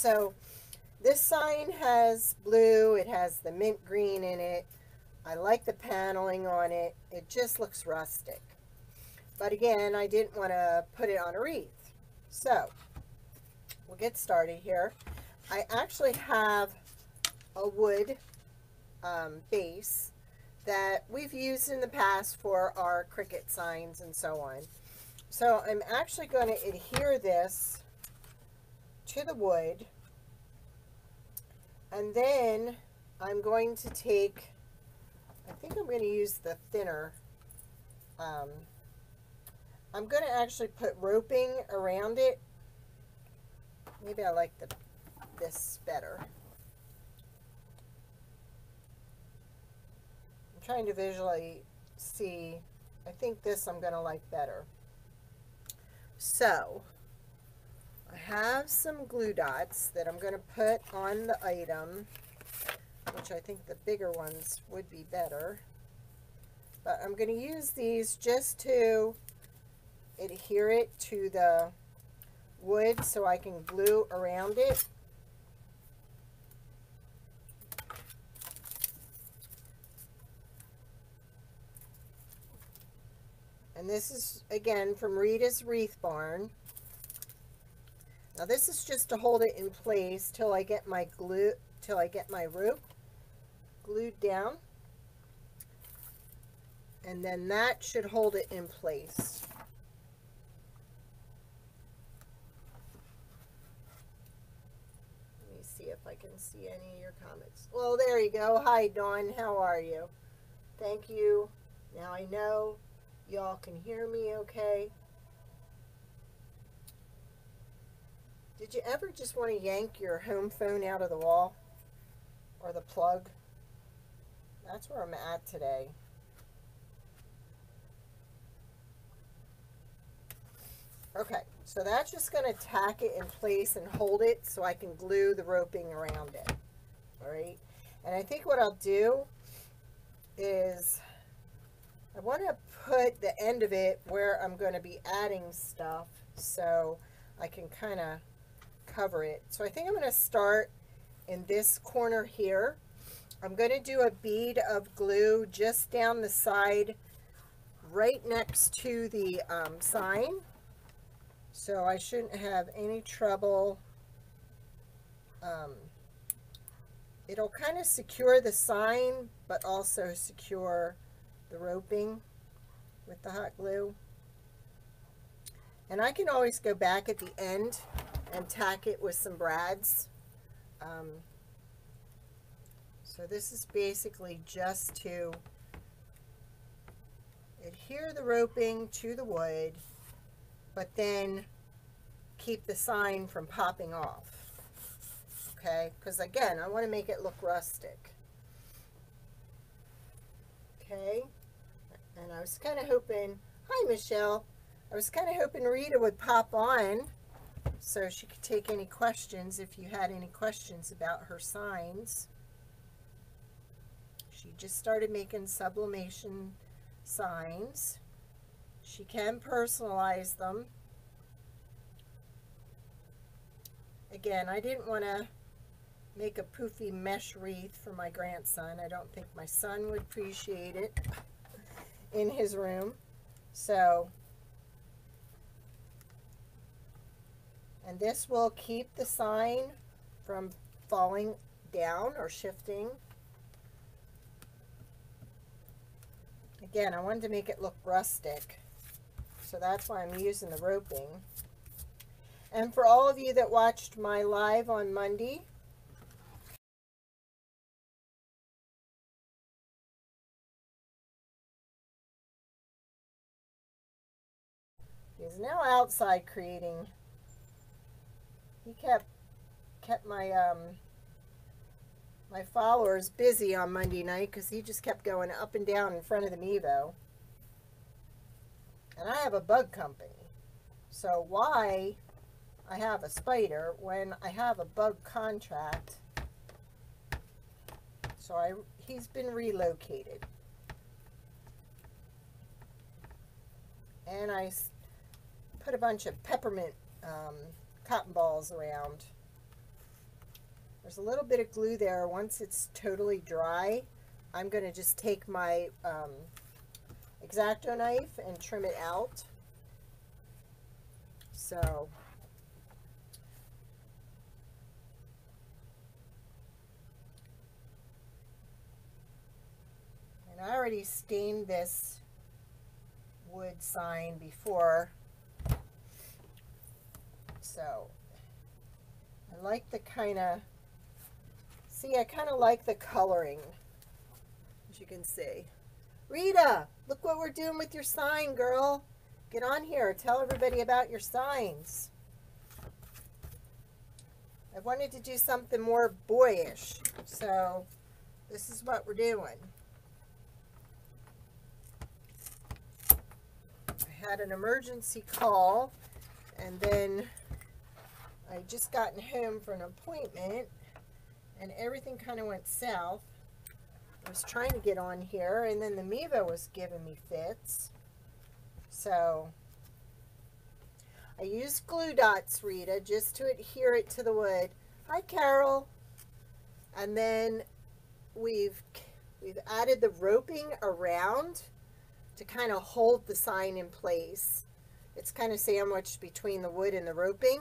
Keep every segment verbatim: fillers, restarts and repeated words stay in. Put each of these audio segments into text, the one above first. So this sign has blue, it has the mint green in it. I like the paneling on it. It just looks rustic. But again, I didn't want to put it on a wreath. So we'll get started here. I actually have a wood um, base that we've used in the past for our Cricut signs and so on. So I'm actually going to adhere this to the wood, and then I'm going to take, I think I'm going to use the thinner. Um, I'm going to actually put roping around it. Maybe I like the, this better. I'm trying to visually see. I think this I'm going to like better. So I have some glue dots that I'm going to put on the item, which I think the bigger ones would be better. But I'm going to use these just to adhere it to the wood so I can glue around it. And this is, again, from Rita's Wreath Barn. Now this is just to hold it in place till I get my glue, till I get my rope glued down, and then that should hold it in place. Let me see if I can see any of your comments. Well, there you go. Hi, Dawn. How are you? Thank you. Now I know y'all can hear me okay. Did you ever just want to yank your home phone out of the wall? Or the plug? That's where I'm at today. Okay, so that's just going to tack it in place and hold it so I can glue the roping around it. Alright, and I think what I'll do is I want to put the end of it where I'm going to be adding stuff so I can kind of cover it. So I think I'm going to start in this corner here. I'm going to do a bead of glue just down the side right next to the um, sign. So I shouldn't have any trouble. Um, it'll kind of secure the sign, but also secure the roping with the hot glue. And I can always go back at the end and tack it with some brads. Um, so this is basically just to adhere the roping to the wood, but then keep the sign from popping off. Okay, because again, I want to make it look rustic. Okay, and I was kind of hoping, hi Michelle, I was kind of hoping Rita would pop on so she could take any questions if you had any questions about her signs. She just started making sublimation signs. She can personalize them. Again, I didn't want to make a poofy mesh wreath for my grandson. I don't think my son would appreciate it in his room. So, and this will keep the sign from falling down or shifting. Again, I wanted to make it look rustic, so that's why I'm using the roping. And for all of you that watched my live on Monday, he's now outside creating. He kept kept my um my followers busy on Monday night because he just kept going up and down in front of the Mevo. And I have a bug company. So why I have a spider when I have a bug contract? So I he's been relocated. And I put a bunch of peppermint um cotton balls around There's a little bit of glue there. Once it's totally dry, I'm going to just take my um, X-Acto knife and trim it out. So and I already stained this wood sign before, so I like the kind of, see, I kind of like the coloring, as you can see. Rita, look what we're doing with your sign, girl. Get on here. Tell everybody about your signs. I wanted to do something more boyish, so this is what we're doing. I had an emergency call, and then I just gotten home for an appointment, and everything kind of went south. I was trying to get on here, and then the Mevo was giving me fits. So I used glue dots, Rita, just to adhere it to the wood. Hi, Carol. And then we've we've added the roping around to kind of hold the sign in place. It's kind of sandwiched between the wood and the roping.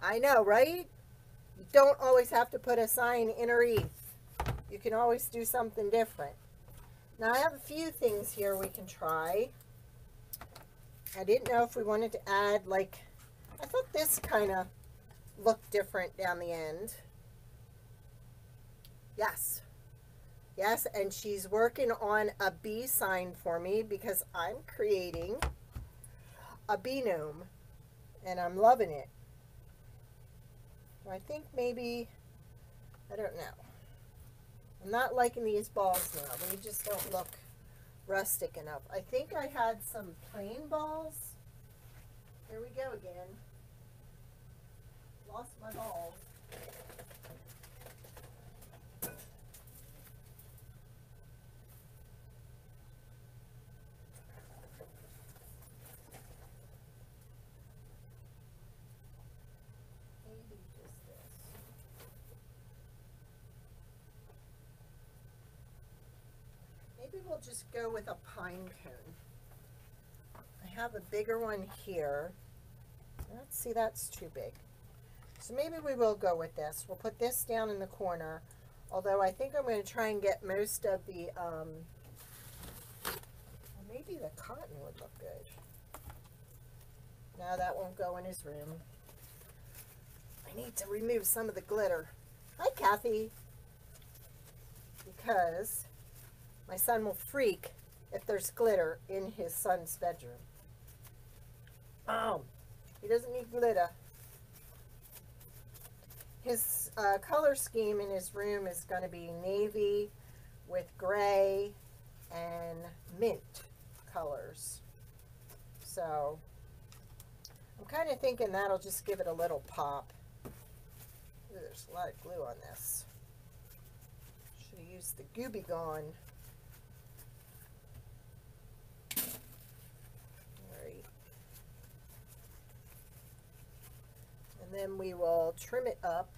I know, right? You don't always have to put a sign in a wreath. You can always do something different. Now I have a few things here we can try. I didn't know if we wanted to add, like, I thought this kind of looked different down the end. Yes. Yes, and she's working on a bee sign for me because I'm creating a bee gnome, and I'm loving it. I think maybe, I don't know. I'm not liking these balls now. They just don't look rustic enough. I think I had some plain balls. Here we go again. Lost my balls. We'll just go with a pine cone. I have a bigger one here. Let's see, that's too big. So maybe we will go with this. We'll put this down in the corner. Although I think I'm going to try and get most of the, um, maybe the cotton would look good. No, that won't go in his room. I need to remove some of the glitter. Hi, Kathy. Because my son will freak if there's glitter in his son's bedroom. Oh, he doesn't need glitter. His uh, color scheme in his room is going to be navy with gray and mint colors. So I'm kind of thinking that'll just give it a little pop. Ooh, there's a lot of glue on this. Should have used the Goo Be Gone. Then we will trim it up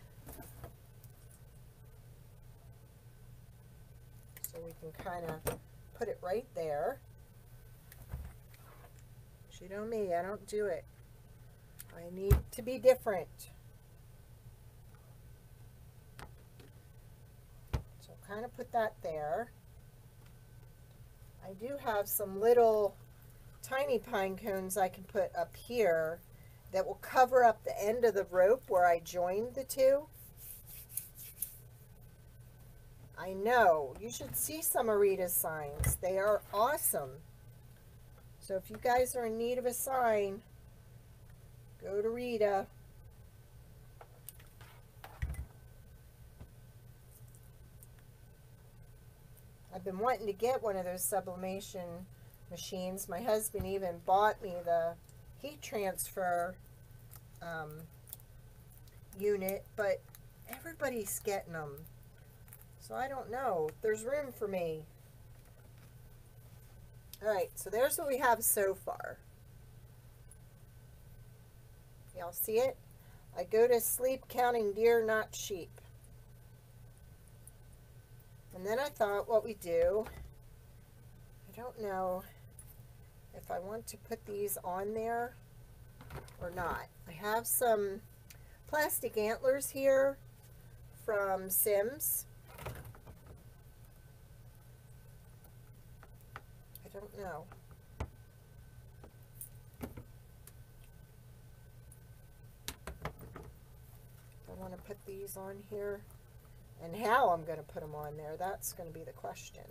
so we can kind of put it right there. You know me, I don't do it. I need to be different. So kind of put that there. I do have some little tiny pine cones I can put up here that will cover up the end of the rope where I joined the two. I know, you should see some of Rita's signs. They are awesome. So if you guys are in need of a sign, go to Rita. I've been wanting to get one of those sublimation machines. My husband even bought me the heat transfer um, unit, but everybody's getting them, so I don't know if there's room for me. Alright, so there's what we have so far. Y'all see it? I go to sleep counting deer, not sheep. And then I thought what we do, I don't know if I want to put these on there or not. I have some plastic antlers here from Sims. I don't know. I want to put these on here. And how I'm going to put them on there, that's going to be the question.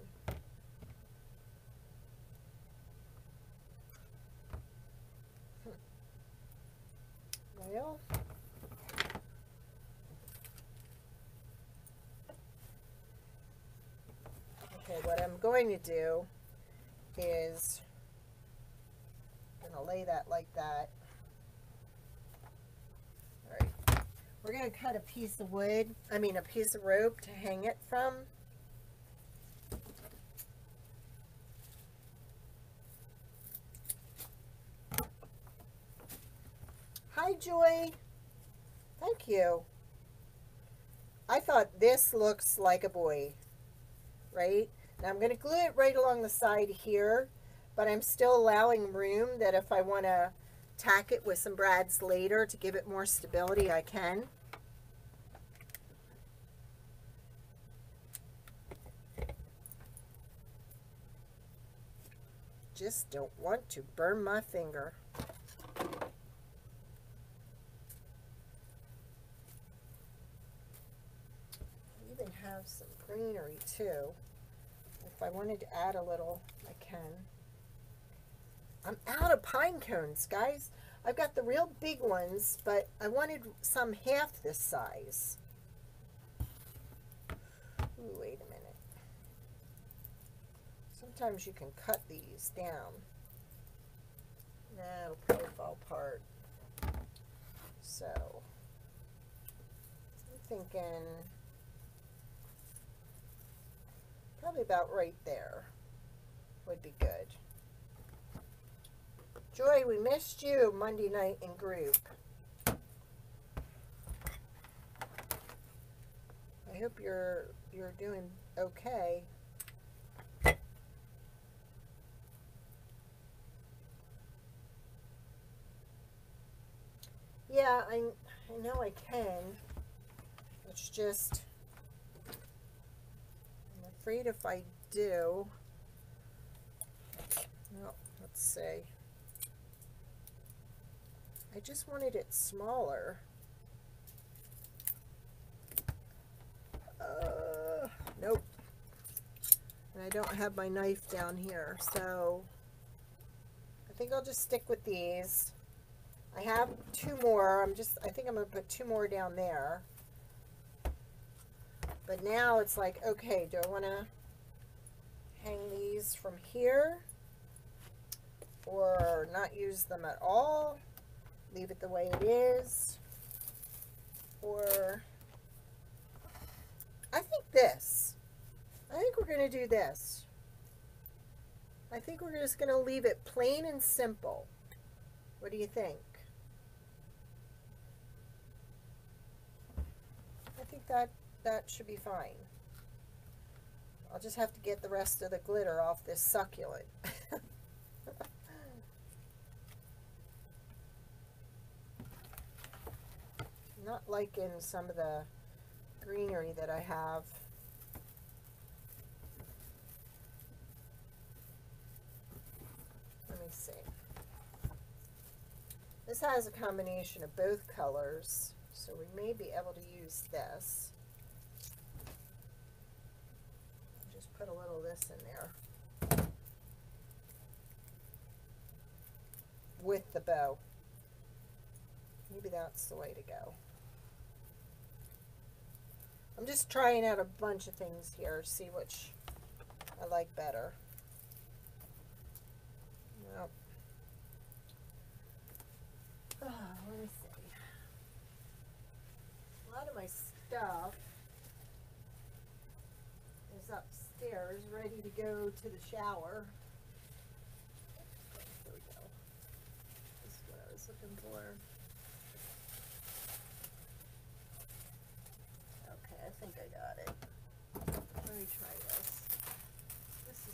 Hmm. Well, okay, what I'm going to do is I'm going to lay that like that. We're going to cut a piece of wood, I mean a piece of rope to hang it from. Hi, Joy. Thank you. I thought this looks like a buoy, right? Now I'm going to glue it right along the side here, but I'm still allowing room that if I want to tack it with some brads later to give it more stability, I can. Just don't want to burn my finger. I even have some greenery too. If I wanted to add a little, I can. I'm out of pine cones, guys. I've got the real big ones, but I wanted some half this size. Ooh, wait a minute. Sometimes you can cut these down. Nah, it'll probably fall apart. So, I'm thinking probably about right there would be good. Joy, we missed you Monday night in group. I hope you're you're doing okay. Yeah, I I know I can. It's just I'm afraid if I do. Well, let's see. I just wanted it smaller. Uh, nope. And I don't have my knife down here, so I think I'll just stick with these. I have two more. I'm just, I think I'm going to put two more down there. But now it's like, okay, do I want to hang these from here or not use them at all? Leave it the way it is, or I think this, I think we're going to do this. I think we're just going to leave it plain and simple. What do you think? I think that that should be fine. I'll just have to get the rest of the glitter off this succulent. Not liking some of the greenery that I have. Let me see. This has a combination of both colors, so we may be able to use this. Just put a little of this in there. With the bow. Maybe that's the way to go. I'm just trying out a bunch of things here, see which I like better. Nope. Oh, let me see. A lot of my stuff is upstairs, ready to go to the shower. There we go. This is what I was looking for.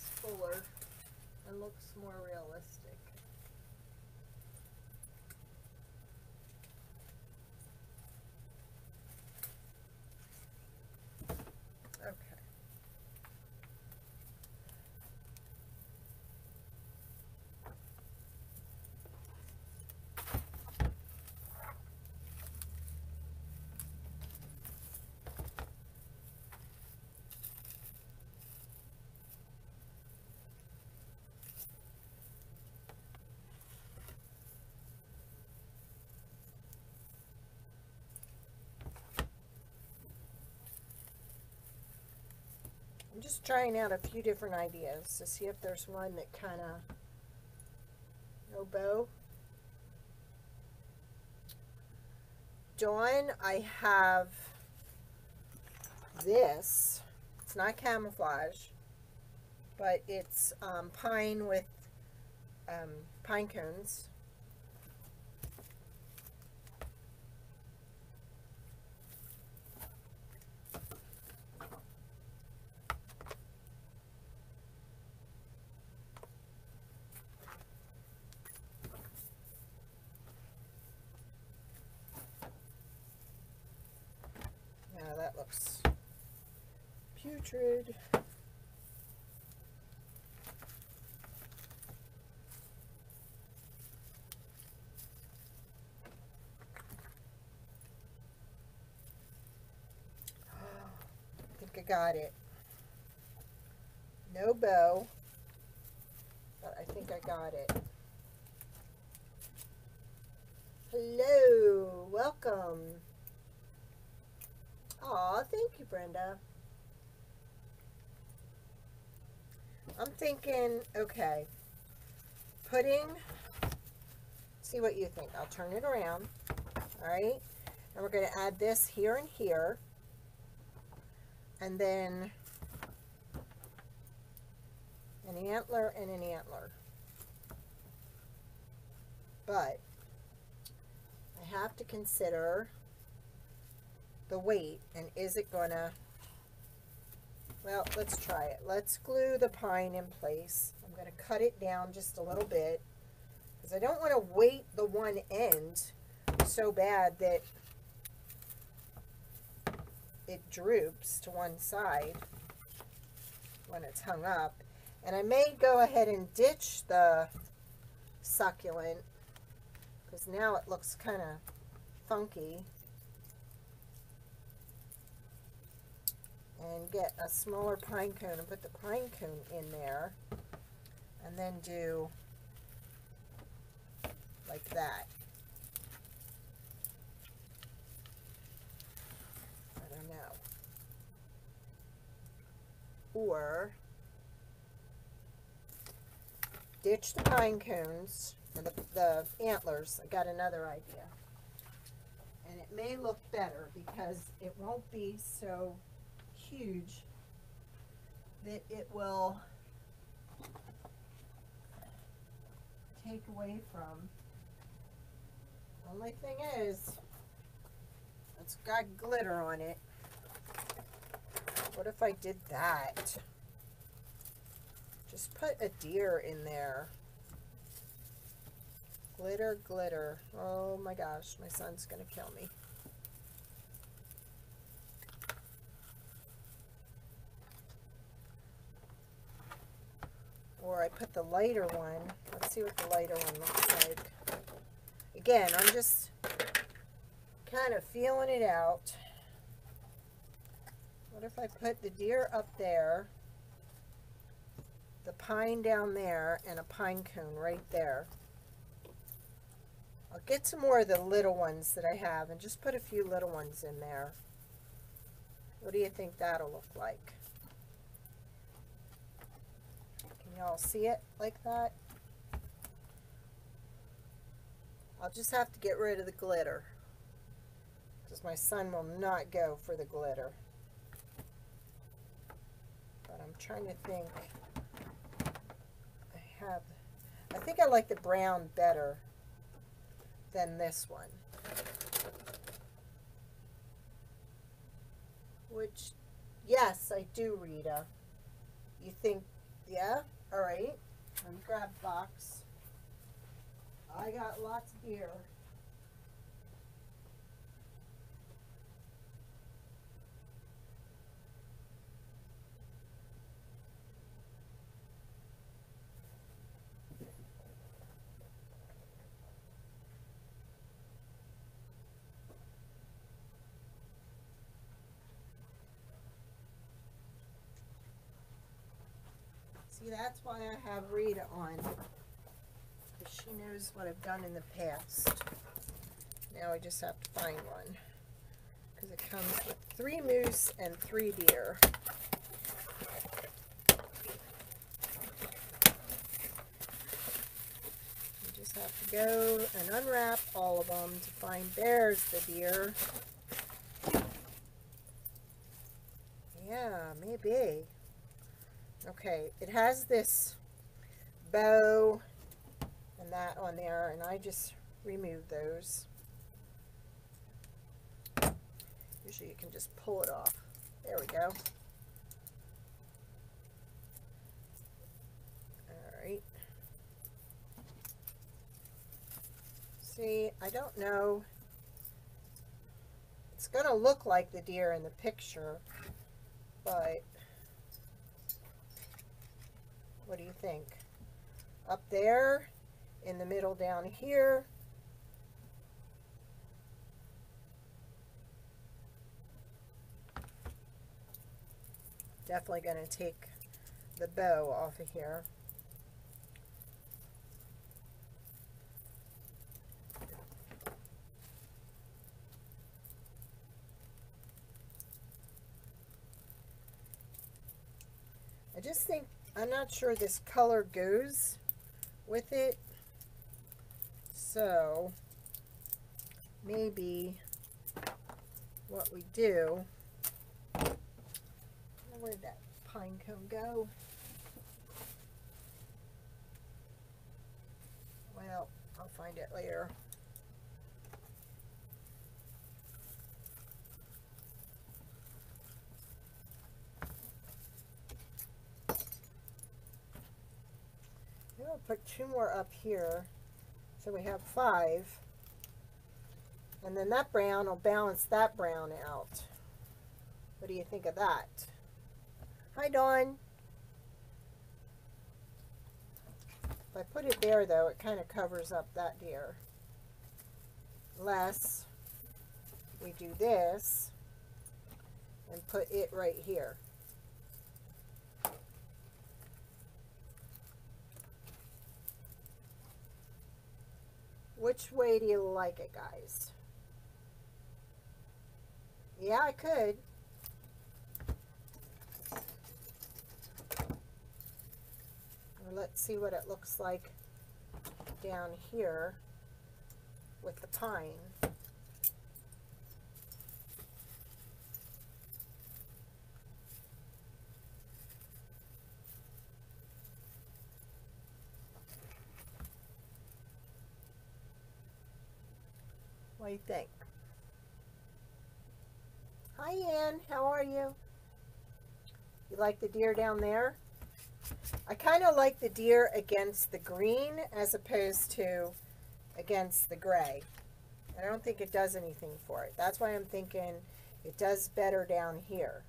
is fuller and looks more realistic. Okay. I'm just trying out a few different ideas to see if there's one that kind of, no bow. Dawn, I have this. It's not camouflage, but it's um, pine with um, pine cones. Putrid. I think I got it. No bow, but I think I got it. Hello, welcome. Aw, thank you, Brenda. I'm thinking, okay, pudding, see what you think. I'll turn it around, all right? And we're going to add this here and here. And then an antler and an antler. But I have to consider the weight, and is it going to... Well, let's try it. Let's glue the pine in place. I'm going to cut it down just a little bit because I don't want to weight the one end so bad that it droops to one side when it's hung up. And I may go ahead and ditch the succulent because now it looks kind of funky. And get a smaller pine cone and put the pine cone in there and then do like that. I don't know. Or ditch the pine cones and the, the antlers. I got another idea. And it may look better because it won't be so huge that it will take away from. Only thing is, it's got glitter on it. What if I did that? Just put a deer in there. Glitter, glitter. Oh my gosh, my son's gonna kill me. Or I put the lighter one. Let's see what the lighter one looks like. Again, I'm just kind of feeling it out. What if I put the deer up there, the pine down there, and a pine cone right there? I'll get some more of the little ones that I have and just put a few little ones in there. What do you think that'll look like? Y'all see it like that? I'll just have to get rid of the glitter because my son will not go for the glitter. But I'm trying to think. I have, I think I like the brown better than this one, which, yes, I do, Rita. You think Yeah? Alright. Let me grab a box. I got lots of beer. See, that's why I have Rita on, because she knows what I've done in the past. Now I just have to find one, because it comes with three moose and three deer. You just have to go and unwrap all of them to find there's the deer. Yeah, maybe. Okay, it has this bow and that on there, and I just removed those. Usually you can just pull it off. There we go. Alright. See, I don't know. It's going to look like the deer in the picture, but... what do you think? Up there, in the middle down here. Definitely going to take the bow off of here. I just think I'm not sure this color goes with it, so maybe what we do, where did that pine cone go? Well, I'll find it later. I'll put two more up here, so we have five, and then that brown will balance that brown out. What do you think of that? Hi, Dawn. If I put it there, though, it kind of covers up that deer, unless we do this and put it right here. Which way do you like it, guys? Yeah, I could. Let's see what it looks like down here with the pine. What do you think? Hi, Ann. How are you? You like the deer down there? I kind of like the deer against the green as opposed to against the gray. I don't think it does anything for it. That's why I'm thinking it does better down here.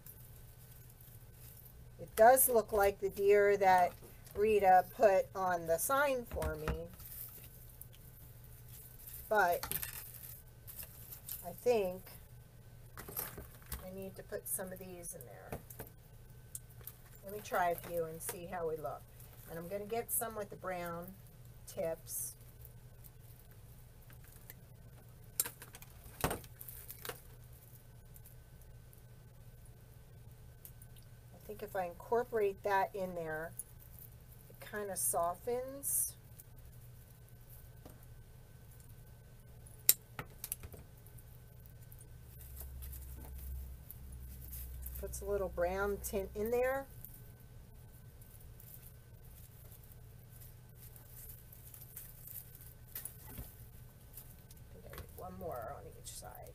It does look like the deer that Rita put on the sign for me. But... I think I need to put some of these in there. Let me try a few and see how we look. And I'm going to get some with the brown tips. I think if I incorporate that in there, it kind of softens. Puts a little brown tint in there. I think I need one more on each side.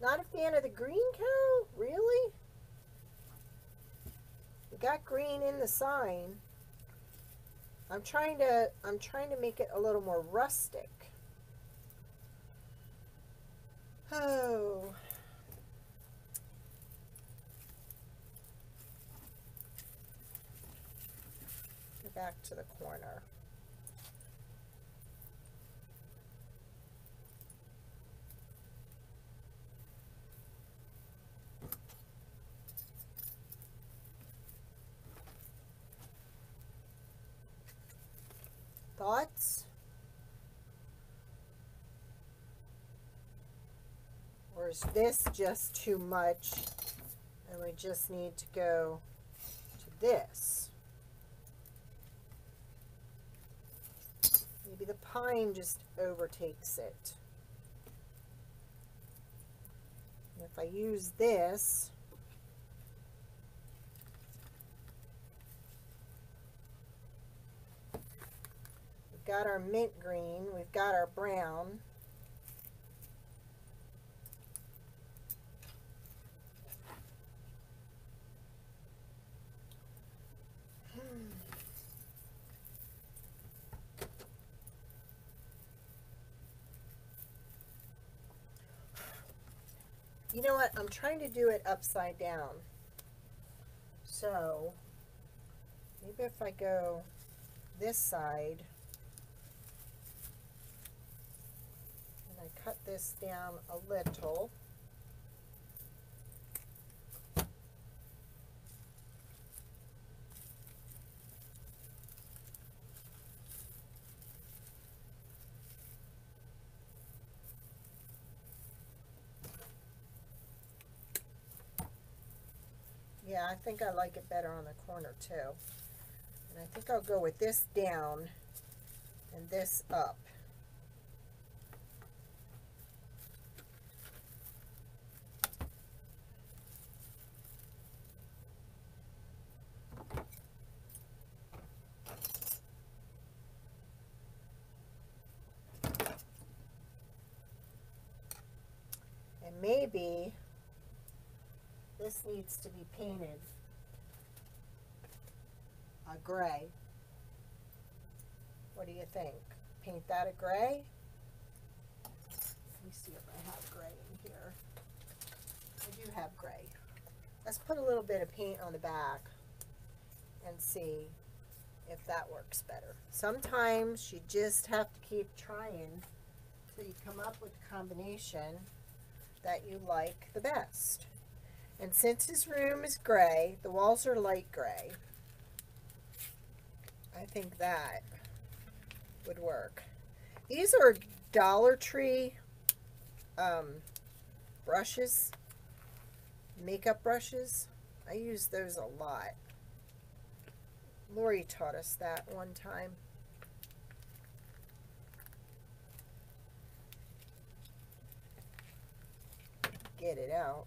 Not a fan of the green cow? Really? got green in the sign. I'm trying to, I'm trying to make it a little more rustic. Oh. Go back to the corner. Thoughts? Or is this just too much and we just need to go to this? Maybe the pine just overtakes it. And if I use this, we've got our mint green, we've got our brown. You know what, I'm trying to do it upside down, so maybe if I go this side, cut this down a little. Yeah, I think I like it better on the corner too. And I think I'll go with this down and this up. Maybe this needs to be painted a gray. What do you think? Paint that a gray? Let me see if I have gray in here. I do have gray. Let's put a little bit of paint on the back and see if that works better. Sometimes you just have to keep trying till you come up with a combination that you like the best. And since his room is gray, the walls are light gray, I think that would work. These are Dollar Tree um, brushes, makeup brushes. I use those a lot. Lori taught us that one time. Get it out.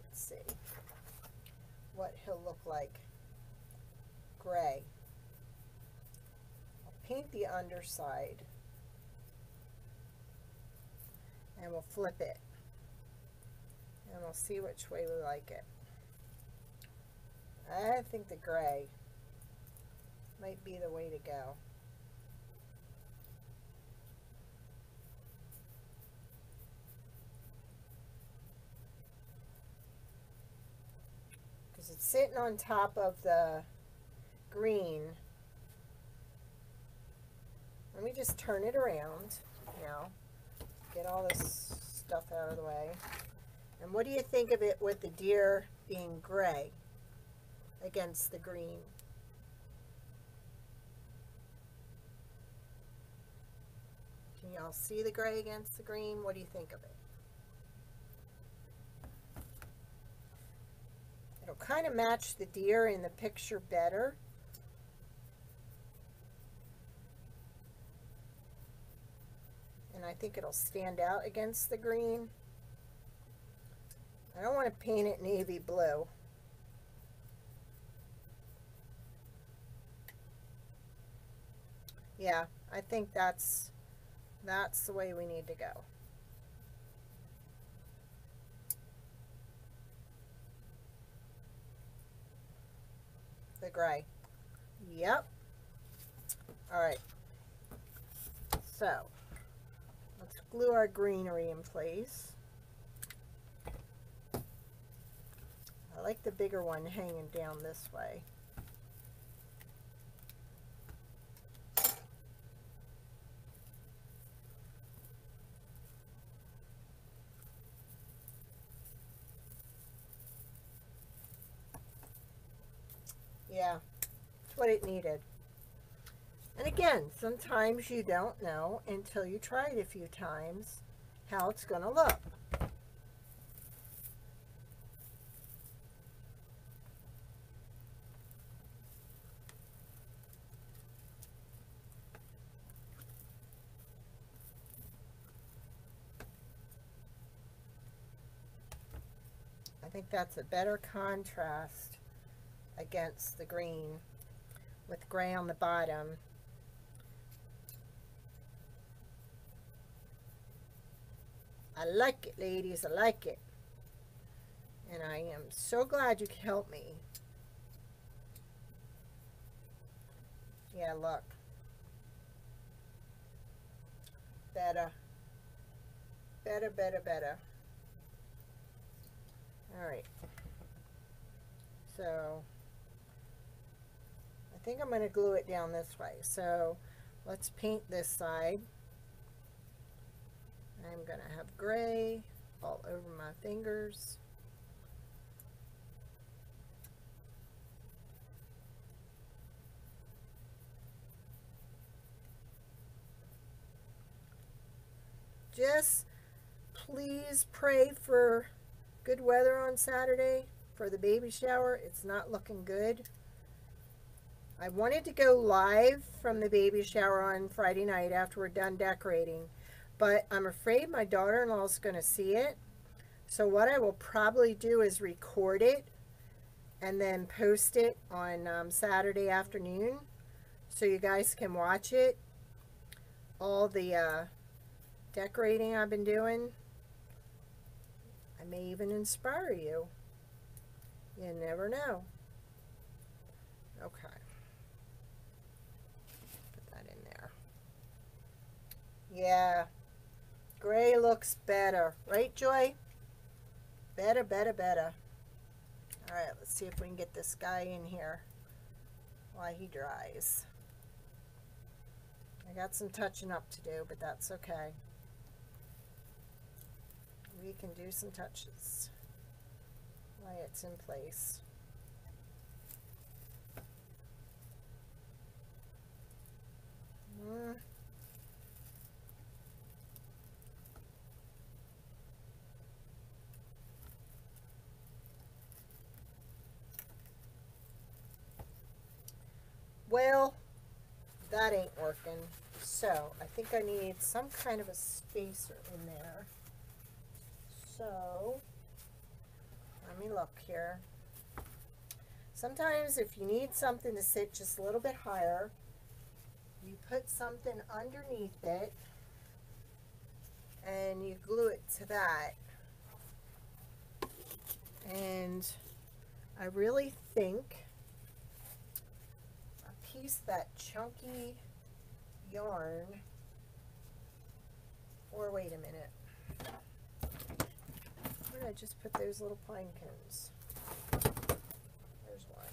Let's see what he'll look like gray. I'll paint the underside and we'll flip it and we'll see which way we like it. I think the gray might be the way to go. It's sitting on top of the green. Let me just turn it around now. Get all this stuff out of the way. And what do you think of it with the deer being gray against the green? Can y'all see the gray against the green? What do you think of it? It'll kind of match the deer in the picture better. And I think it'll stand out against the green. I don't want to paint it navy blue. Yeah, I think that's, that's the way we need to go. the gray. Yep. All right. So let's glue our greenery in place. I like the bigger one hanging down this way. Yeah, that's what it needed. And again, sometimes you don't know until you try it a few times how it's going to look. I think that's a better contrast against the green with gray on the bottom. I like it, ladies. I like it. And I am so glad you could help me. Yeah, look. Better. Better, better, better. All right. So I think I'm going to glue it down this way. So let's paint this side. I'm going to have gray all over my fingers. Just please pray for good weather on Saturday for the baby shower. It's not looking good. I wanted to go live from the baby shower on Friday night after we're done decorating, but I'm afraid my daughter-in-law is going to see it. So what I will probably do is record it and then post it on um, Saturday afternoon so you guys can watch it. All the uh, decorating I've been doing. I may even inspire you. You never know. Okay. Yeah, gray looks better, right, Joy? Better, better, better. All right, let's see if we can get this guy in here while he dries. I got some touching up to do, but that's okay. We can do some touches while it's in place. Mm. Well, that ain't working, so I think I need some kind of a spacer in there. So, let me look here. Sometimes if you need something to sit just a little bit higher, you put something underneath it, and you glue it to that. And I really think piece that chunky yarn, or wait a minute, where did I just put those little pine cones? There's one.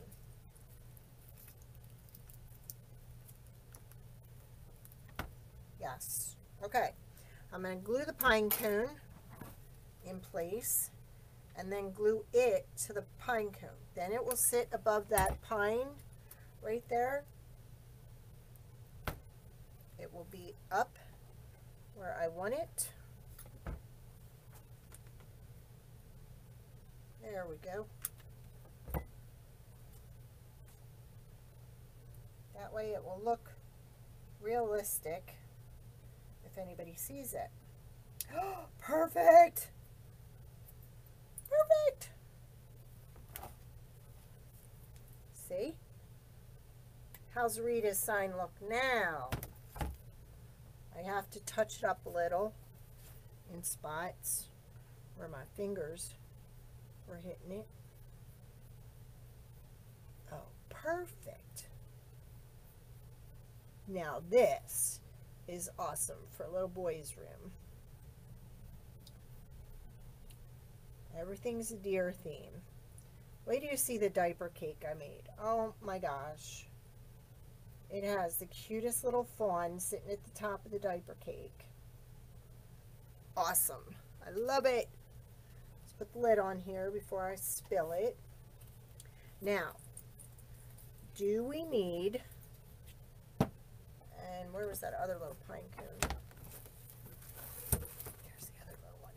Yes. Okay. I'm going to glue the pine cone in place and then glue it to the pine cone. Then it will sit above that pine right there. It will be up where I want it. There we go. That way it will look realistic if anybody sees it. Oh, perfect! Perfect! See? How's Rita's sign look now? I have to touch it up a little in spots where my fingers were hitting it. Oh, perfect. perfect. Now this is awesome for a little boy's room. Everything's a deer theme. Wait till you see the diaper cake I made. Oh my gosh. It has the cutest little fawn sitting at the top of the diaper cake. Awesome. I love it. Let's put the lid on here before I spill it. Now, do we need, and where was that other little pine cone? There's the other little one.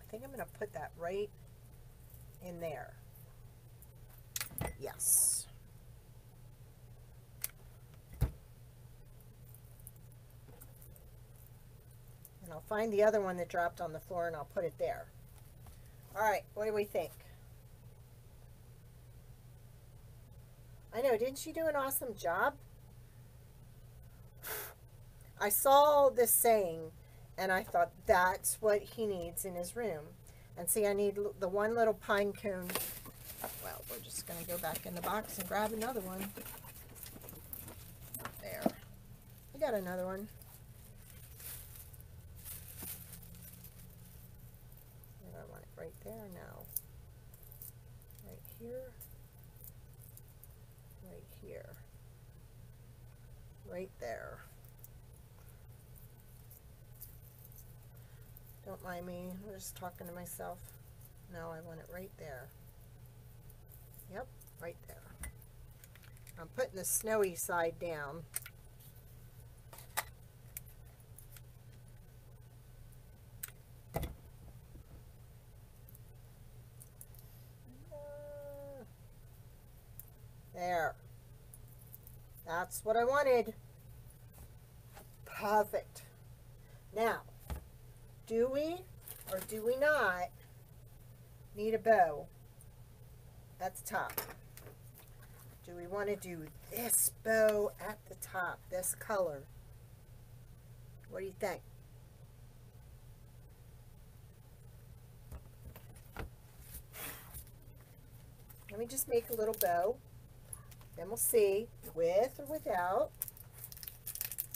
I think I'm going to put that right in there. Yes. And I'll find the other one that dropped on the floor and I'll put it there. Alright, what do we think? I know, didn't she do an awesome job? I saw this saying and I thought that's what he needs in his room. And see, I need the one little pine cone. Well, we're just going to go back in the box and grab another one. There. We got another one. And I want it right there now. Right here. Right here. Right there. Don't mind me, I'm just talking to myself. No, I want it right there. Yep, right there. I'm putting the snowy side down. There. That's what I wanted. Perfect. Now, do we or do we not need a bow at the top? Do we want to do this bow at the top, this color? What do you think? Let me just make a little bow. Then we'll see with or without.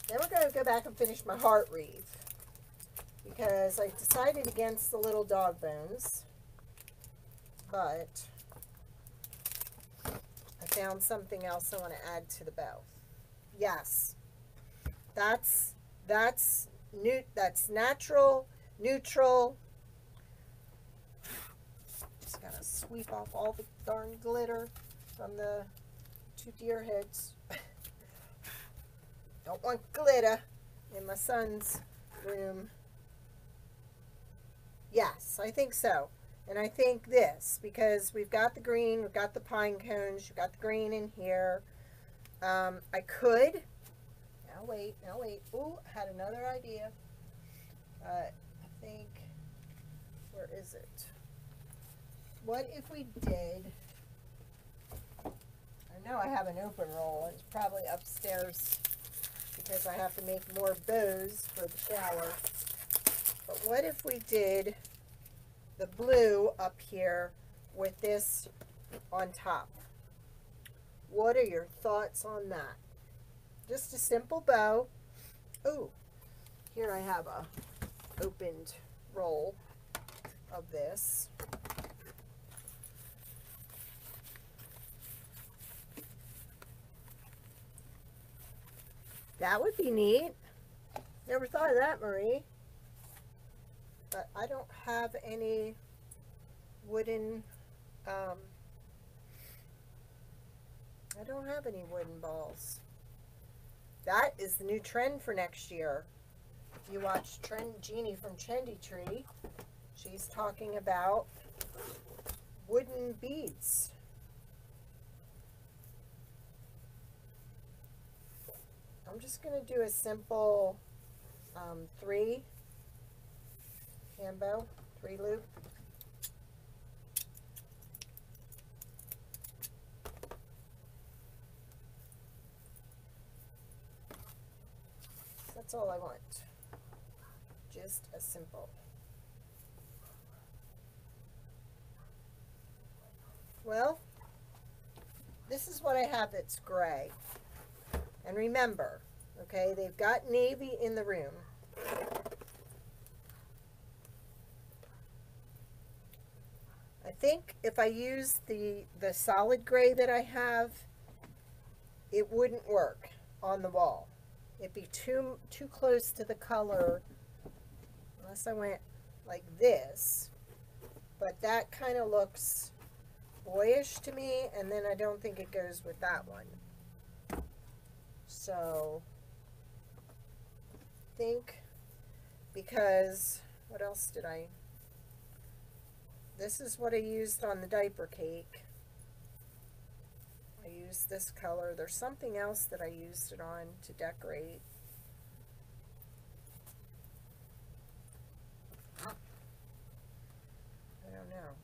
Then we're going to go back and finish my heart wreath, because I decided against the little dog bones, but I found something else I want to add to the bow. Yes, that's that's new. That's natural, neutral. Just gotta sweep off all the darn glitter from the two deer heads. Don't want glitter in my son's room. Yes, I think so. And I think this, because we've got the green, we've got the pine cones, you've got the green in here. Um, I could, now wait, now wait. Ooh, I had another idea. Uh, I think, where is it? What if we did, I know I have an open roll, it's probably upstairs because I have to make more bows for the shower. But what if we did the blue up here with this on top? What are your thoughts on that? Just a simple bow. Oh, here I have a opened roll of this. That would be neat. Never thought of that, Marie. But I don't have any wooden, um, I don't have any wooden balls. That is the new trend for next year. You watch Trend Genie from Trendy Tree. She's talking about wooden beads. I'm just going to do a simple um, three. hand bow, three loop. That's all I want. Just a simple. Well, this is what I have that's gray. And remember, okay, they've got navy in the room. I think if I use the, the solid gray that I have, it wouldn't work on the wall. It'd be too, too close to the color, unless I went like this. But that kind of looks boyish to me, and then I don't think it goes with that one. So, I think, because, what else did I, this is what I used on the diaper cake. I used this color. There's something else that I used it on to decorate. I don't know.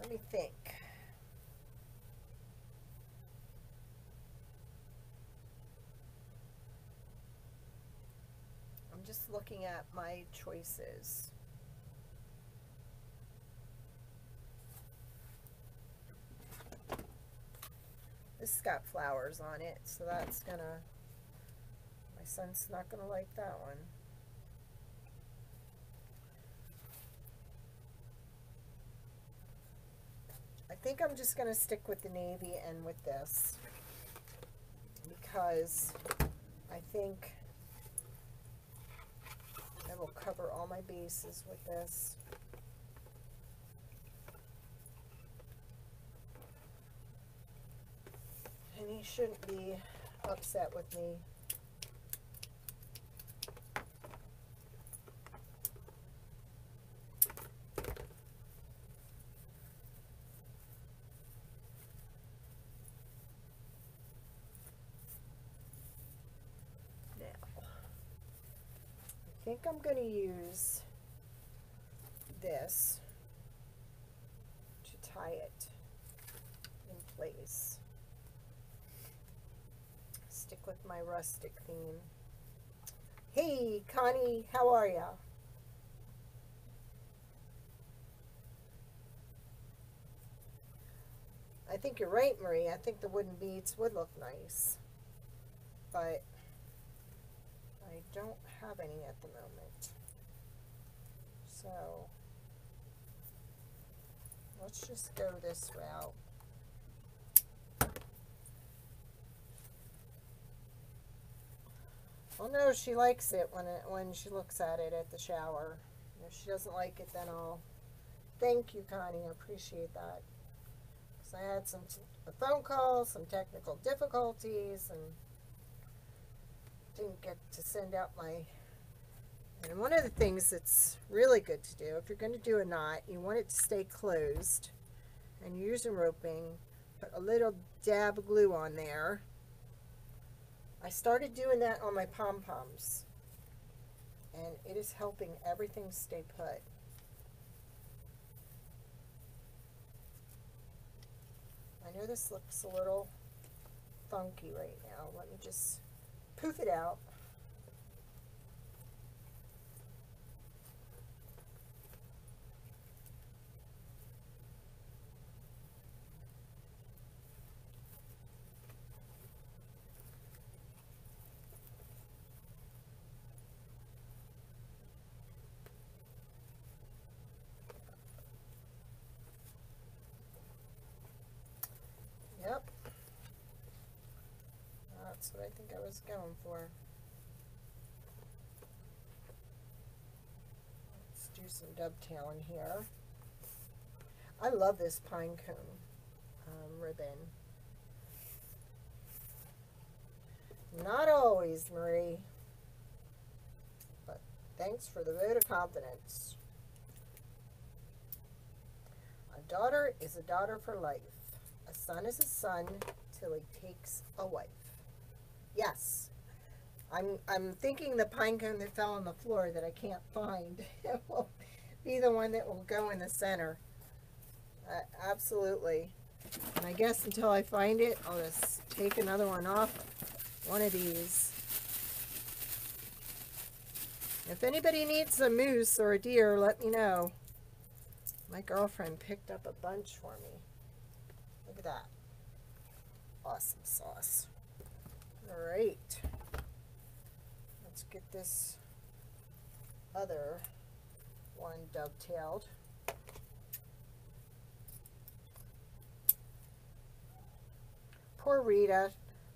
Let me think. I'm just looking at my choices. This has got flowers on it, so that's gonna, my son's not gonna like that one. I think I'm just going to stick with the navy and with this, because I think I will cover all my bases with this. And he shouldn't be upset with me. I think I'm going to use this to tie it in place. Stick with my rustic theme. Hey, Connie, how are ya? I think you're right, Marie. I think the wooden beads would look nice, but I don't have any at the moment, so let's just go this route. Well, no, she likes it when it, when she looks at it at the shower. If she doesn't like it, then I'll, thank you, Connie, I appreciate that, because I had some t a phone call, some technical difficulties, and didn't get to send out my, and one of the things that's really good to do, if you're going to do a knot, you want it to stay closed, and using roping, put a little dab of glue on there. I started doing that on my pom-poms, and it is helping everything stay put. I know this looks a little funky right now. Let me just poof it out. Yep. That's what I think I was going for. Let's do some dovetailing here. I love this pine cone um, ribbon. Not always, Marie, but thanks for the vote of confidence. A daughter is a daughter for life. A son is a son till he takes a wife. Yes, I'm, I'm thinking the pine cone that fell on the floor that I can't find will be the one that will go in the center. Uh, absolutely. And I guess until I find it, I'll just take another one off. one of these. If anybody needs a moose or a deer, let me know. My girlfriend picked up a bunch for me. Look at that. Awesome sauce. Alright. Let's get this other one dovetailed. Poor Rita.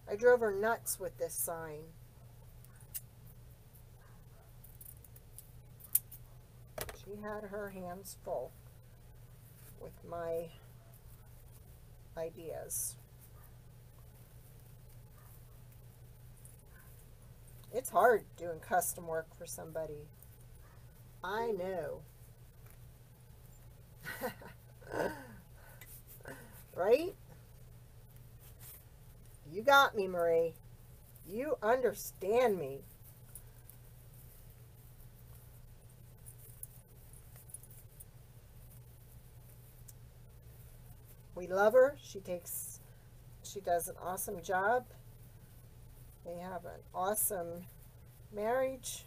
I drove her nuts with this sign. She had her hands full with my ideas. It's hard doing custom work for somebody. I know. Right? You got me, Marie. You understand me. We love her. She takes, she does an awesome job. They have an awesome marriage.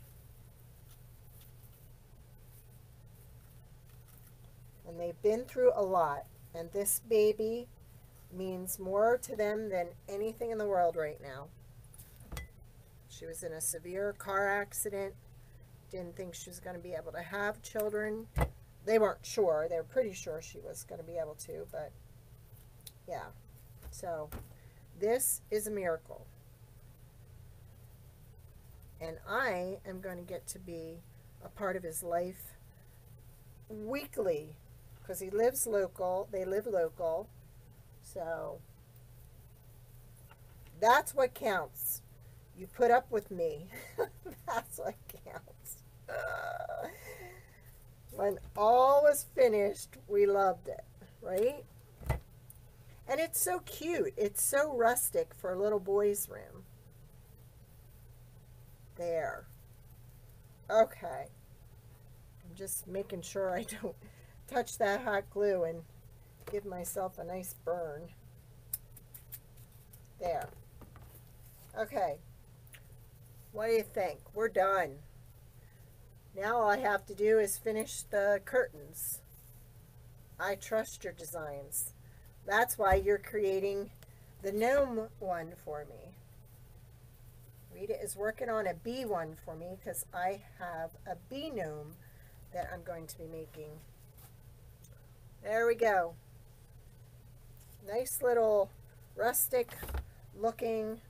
And they've been through a lot. And this baby means more to them than anything in the world right now. She was in a severe car accident. Didn't think she was going to be able to have children. They weren't sure. They were pretty sure she was going to be able to, but... yeah, so this is a miracle. And I am going to get to be a part of his life weekly because he lives local. They live local. So that's what counts. You put up with me. That's what counts. Uh, when all was finished, we loved it, right? And it's so cute. It's so rustic for a little boy's room. There. Okay. I'm just making sure I don't touch that hot glue and give myself a nice burn. There. Okay. What do you think? We're done. Now all I have to do is finish the curtains. I trust your designs. That's why you're creating the gnome one for me. Rita is working on a bee one for me because I have a bee gnome that I'm going to be making. There we go. Nice little rustic looking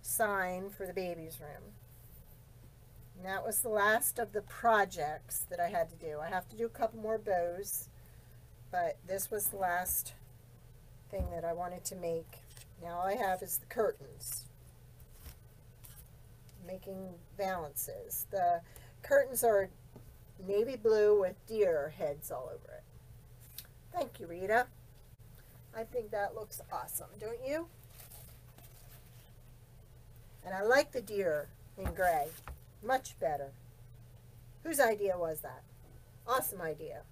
sign for the baby's room. And that was the last of the projects that I had to do. I have to do a couple more bows. But this was the last thing that I wanted to make. Now all I have is the curtains. Making balances. The curtains are navy blue with deer heads all over it. Thank you, Rita. I think that looks awesome, don't you? And I like the deer in gray. Much better. Whose idea was that? Awesome idea.